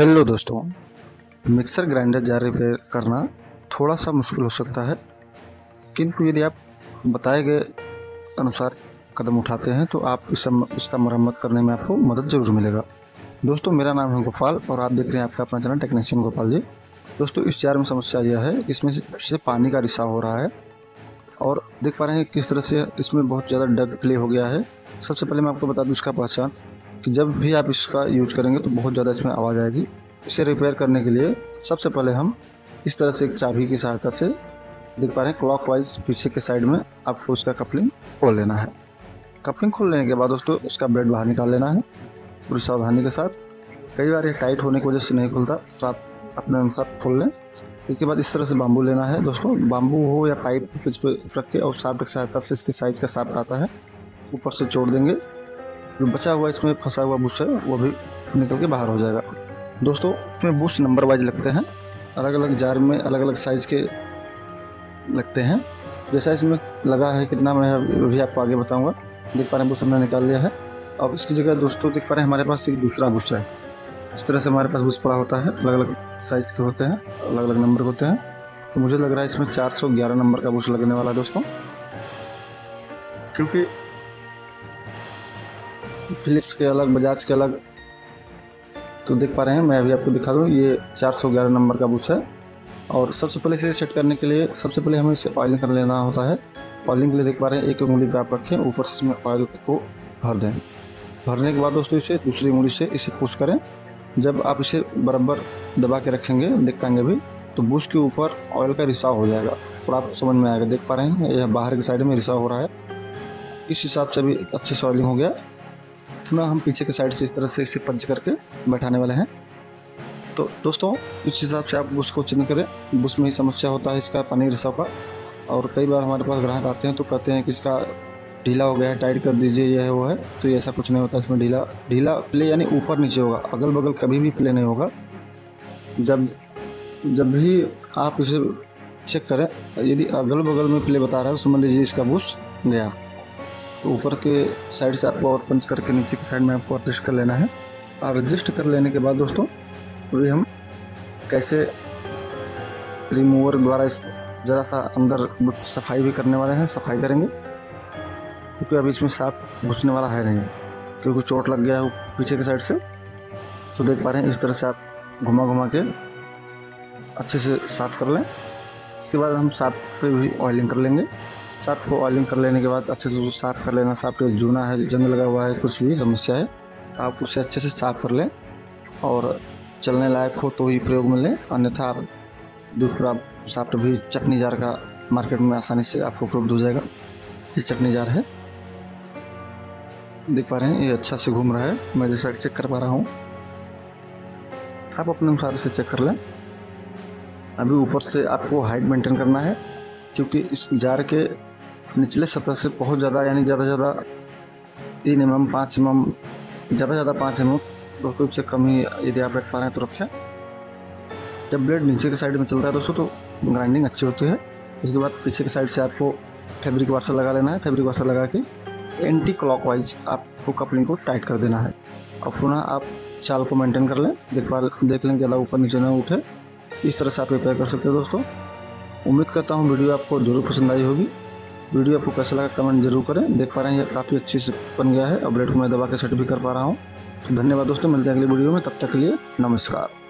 Hello दोस्तों, mixer grinder jar repair करना थोड़ा सा मुश्किल हो सकता है, किंतु यदि आप बताए गए अनुसार कदम उठाते हैं तो आप इसका मरम्मत करने में आपको मदद ज़रूर मिलेगा। दोस्तों, मेरा नाम है गोपाल और आप देख रहे हैं आपका अपना चैनल टेक्नीशियन गोपाल जी। दोस्तों, इस जार में समस्या यह है कि इसमें से पानी का रिसाव हो रहा है और देख पा रहे हैं किस तरह से इसमें बहुत ज़्यादा डग प्ले हो गया है। सबसे पहले मैं आपको बता दूँ इसका पहचान कि जब भी आप इसका यूज करेंगे तो बहुत ज़्यादा इसमें आवाज़ आएगी। इसे रिपेयर करने के लिए सबसे पहले हम इस तरह से एक चाबी की सहायता से देख पा रहे हैं क्लॉकवाइज पीछे के साइड में आपको उसका कपलिंग खोल लेना है। कपलिंग खोल लेने के बाद दोस्तों उसका ब्लेड बाहर निकाल लेना है पूरी सावधानी के साथ। कई बार ये टाइट होने की वजह से नहीं खुलता तो आप अपने अनुसार खोल लें। इसके बाद इस तरह से बाम्बू लेना है दोस्तों, बाम्बू हो या पाइप पिच पर रख के और साफ की सहायता से इसके साइज़ का साफ आता है ऊपर से छोड़ देंगे, जो बचा हुआ इसमें फंसा हुआ बुश है वो भी निकल के बाहर हो जाएगा। दोस्तों, इसमें बुश नंबर वाइज लगते हैं, अलग अलग जार में अलग अलग साइज़ के लगते हैं। जैसा इसमें लगा है कितना मैं भी आपको आगे बताऊंगा। देख पा रहे हैं बुश हमने निकाल लिया है। अब इसकी जगह दोस्तों देख पा रहे हैं हमारे पास एक दूसरा बुश है। इस तरह से हमारे पास बुश पड़ा होता है, अलग अलग साइज़ के होते हैं, अलग अलग नंबर होते हैं। तो मुझे लग रहा है इसमें 411 नंबर का बुश लगने वाला है दोस्तों, क्योंकि फिलिप्स के अलग, बजाज के अलग। तो देख पा रहे हैं, मैं अभी आपको दिखा दूँ, ये 411 नंबर का बुश है। और सबसे पहले इसे सेट करने के लिए सबसे पहले हमें इसे ऑयलिंग कर लेना होता है। ऑयलिंग के लिए देख पा रहे हैं एक उंगली पे आप रखें, ऊपर से इसमें ऑयल को भर दें। भरने के बाद दोस्तों इसे दूसरी उंगली से इसे पुश करें। जब आप इसे बराबर दबा के रखेंगे देख पाएंगे अभी तो बुश के ऊपर ऑयल का रिसाव हो जाएगा और आपको समझ में आएगा। देख पा रहे हैं यह बाहर की साइड में रिसाव हो रहा है। इस हिसाब से भी अच्छे से ऑयलिंग हो गया। इतना हम पीछे के साइड से इस तरह से इसे पंच करके बैठाने वाले हैं। तो दोस्तों इस हिसाब से आप बुश को चेंज करें। बुश में ही समस्या होता है इसका पानी रिसाव का। और कई बार हमारे पास ग्राहक आते हैं तो कहते हैं कि इसका ढीला हो गया है, टाइट कर दीजिए, यह है वो है। तो ऐसा कुछ नहीं होता इसमें। ढीला प्ले यानी ऊपर नीचे होगा, अगल बगल कभी भी प्ले नहीं होगा। जब भी आप इसे चेक करें यदि अगल बगल में प्ले बता रहा है तो समझ लीजिए इसका बुश गया। तो ऊपर के साइड से आपको और पंच करके नीचे के साइड में आपको एडजस्ट कर लेना है। एडजस्ट कर लेने के बाद दोस्तों अभी हम कैसे रिमूवर द्वारा इस ज़रा सा अंदर सफाई भी करने वाले हैं। सफाई करेंगे क्योंकि अभी इसमें साफ घुसने वाला है नहीं, क्योंकि चोट लग गया है पीछे के साइड से। तो देख पा रहे हैं इस तरह से आप घुमा घुमा के अच्छे से साफ़ कर लें। इसके बाद हम साफ पे भी ऑयलिंग कर लेंगे। साफ को ऑयलिंग कर लेने के बाद अच्छे से साफ़ कर लेना। साफ पे जूना है, जंग लगा हुआ है, कुछ भी समस्या है आप उसे अच्छे से साफ़ कर लें। और चलने लायक हो तो ही प्रयोग में लें, अन्यथा आप दूसरा साफ भी चटनी जार का मार्केट में आसानी से आपको उपलब्ध हो जाएगा। ये चटनी जार है, देख पा रहे हैं ये अच्छा से घूम रहा है, मैं जैसा चेक कर पा रहा हूँ। आप अपने अनुसार से चेक कर लें। अभी ऊपर से आपको हाइट मेंटेन करना है क्योंकि इस जार के निचले सतह से बहुत ज़्यादा यानी ज़्यादा ज़्यादा 3 mm 5 mm ज़्यादा 5 mm दोस्तों से कम ही यदि आप रख पा रहे हैं तो रखें। जब ब्लेड नीचे के साइड में चलता है दोस्तों तो ग्राइंडिंग अच्छी होती है। इसके बाद पीछे के साइड से आपको फैब्रिक वाशर लगा लेना है। फैब्रिक वाशर लगा के एंटी क्लॉकवाइज आपको कपलिंग को टाइट कर देना है और पुनः आप चाल को मेंटेन कर लें। देख लें ज़्यादा ऊपर नीचे ना उठे। इस तरह से आप रिपेयर कर सकते हैं दोस्तों। उम्मीद करता हूँ वीडियो आपको ज़रूर पसंद आई होगी। वीडियो आपको कैसा लगा कमेंट जरूर करें। देख पा रहे हैं ये काफ़ी अच्छे से बन गया है। अब ब्लेड को मैं दबा के सेट भी कर पा रहा हूँ। तो धन्यवाद दोस्तों, मिलते हैं अगले वीडियो में। तब तक के लिए नमस्कार।